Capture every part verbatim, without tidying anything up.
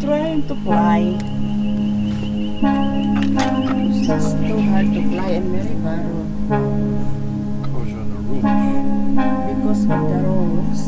Trying to fly. It's too hard to fly in Meribaro. Because of the rules. Because of the rules.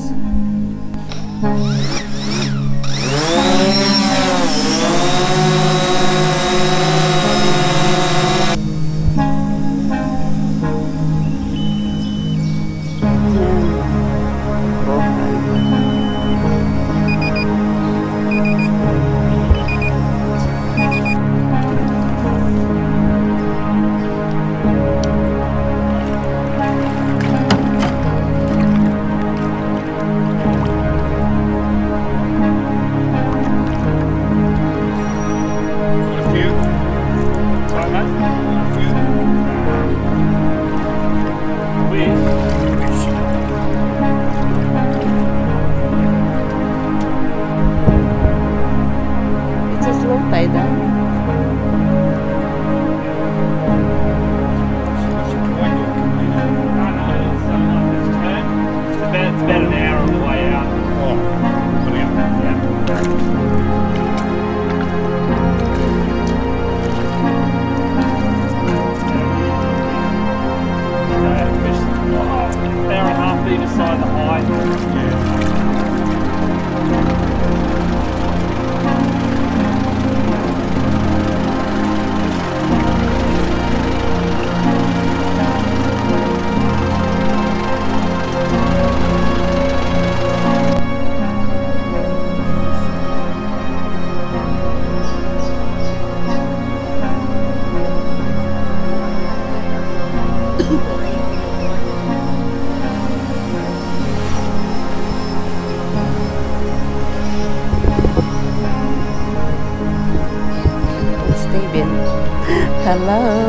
Hello.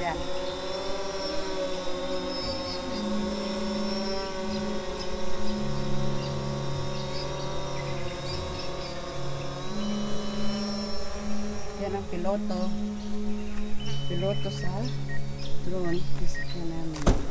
siya. Yan ang piloto. Piloto sa drone. Isa ka namin.